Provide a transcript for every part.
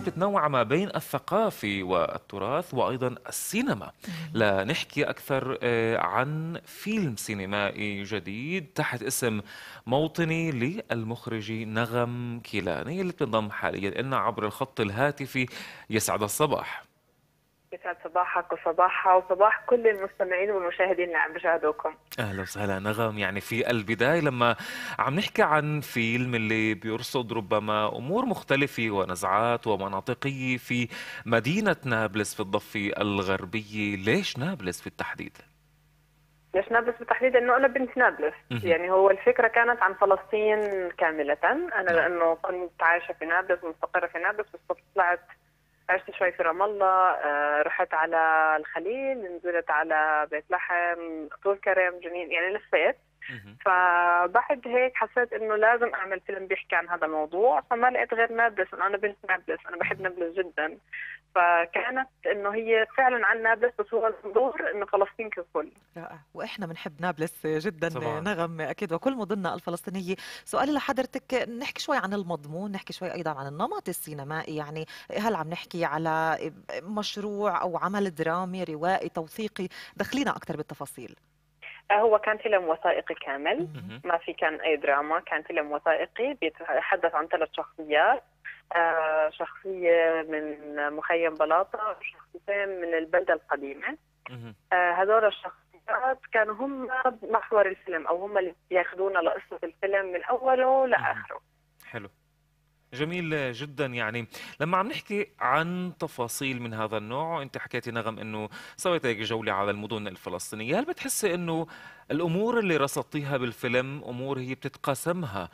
بتتنوع ما بين الثقافي والتراث وأيضا السينما. لا نحكي أكثر عن فيلم سينمائي جديد تحت اسم موطني للمخرج نغم كيلاني اللي بتنضم حاليا لنا عبر الخط الهاتفي. يسعد الصباح. يسعد صباحك وصباحها وصباح كل المستمعين والمشاهدين اللي عم بيشاهدوكم. اهلا وسهلا نغم. يعني في البدايه لما عم نحكي عن فيلم اللي بيرصد ربما امور مختلفه ونزعات ومناطقيه في مدينه نابلس في الضفه الغربيه، ليش نابلس بالتحديد؟ انه انا بنت نابلس، يعني هو الفكره كانت عن فلسطين كامله، انا لانه كنت عايشه في نابلس ومستقره في نابلس، بس طلعت عشت شوي في رام الله، رحت على الخليل، نزلت على بيت لحم، طول كرم، جنين، يعني لفيت. فبعد هيك حسيت انه لازم اعمل فيلم بيحكي عن هذا الموضوع، فما لقيت غير نابلس، انا بنت نابلس، انا بحب نابلس جدا. فكانت انه هي فعلا عن نابلس، بس هو المنظور انه فلسطين ككل. رائع، واحنا بنحب نابلس جدا طبعا. نغم اكيد وكل مدننا الفلسطينيه. سؤالي لحضرتك، نحكي شوي عن المضمون، نحكي شوي ايضا عن النمط السينمائي، يعني هل عم نحكي على مشروع او عمل درامي روائي توثيقي؟ دخلينا اكثر بالتفاصيل. هو كان فيلم وثائقي كامل، ما في كان أي دراما، كان فيلم وثائقي بيتحدث عن 3 شخصيات، شخصية من مخيم بلاطة وشخصيتين من البلدة القديمة. هذول الشخصيات كانوا هم محور الفيلم، أو هم اللي بياخذونا لقصة الفيلم من أوله لآخره. حلو، جميل جدا. يعني لما عم نحكي عن تفاصيل من هذا النوع، انت حكيتي نغم انه سويت هيك جوله على المدن الفلسطينيه، هل بتحسي انه الامور اللي رصدتيها بالفيلم امور هي بتتقاسمها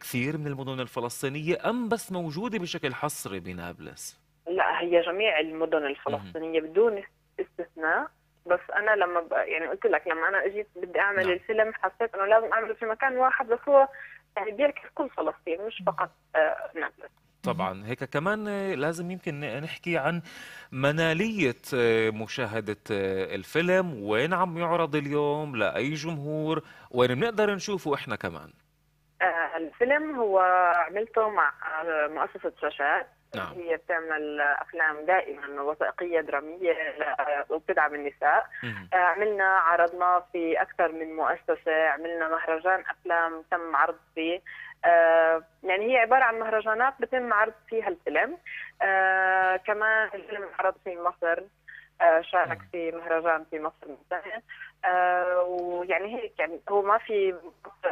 كثير من المدن الفلسطينيه، ام بس موجوده بشكل حصري بنابلس؟ لا، هي جميع المدن الفلسطينيه بدون استثناء، بس انا لما يعني قلت لك لما انا اجيت بدي اعمل الفيلم حسيت انه لازم اعمله في مكان واحد، بس هو يعني بيعكس كل فلسطين مش فقط نابلس. طبعا هيك كمان لازم يمكن نحكي عن منالية مشاهدة الفيلم، وين عم يعرض اليوم، لأي جمهور، وين بنقدر نشوفه احنا كمان. الفيلم هو عملته مع مؤسسة شاشات، هي بتعمل أفلام دائما وثائقية درامية وبتدعم النساء. عملنا عرضنا في أكثر من مؤسسة، عملنا مهرجان أفلام تم عرض فيه، يعني هي عبارة عن مهرجانات بتم عرض فيها الفيلم. كمان الفيلم عرض في مصر، شارك في مهرجان في مصر مثلا، ويعني هيك يعني هو ما في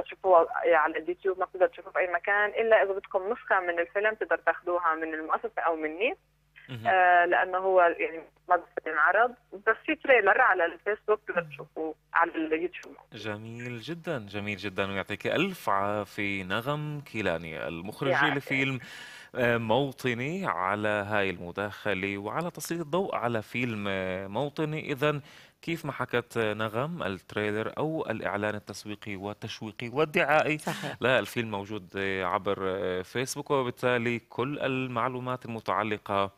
تشوفوه على اليوتيوب، ما بتقدر تشوفوه في اي مكان الا اذا بدكم نسخه من الفيلم تقدر تاخذوها من المؤسسه او مني، لانه هو يعني ما بينعرض، بس في تريلر على الفيسبوك بتقدر تشوفوه على اليوتيوب. جميل جدا، جميل جدا، ويعطيك الف عافيه نغم كيلاني المخرجه لفيلم موطني على هاي المداخلة وعلى تسليط الضوء على فيلم موطني. إذن كيف ما حكت نغم، التريلر أو الإعلان التسويقي والتشويقي والدعائي لا الفيلم موجود عبر فيسبوك، وبالتالي كل المعلومات المتعلقة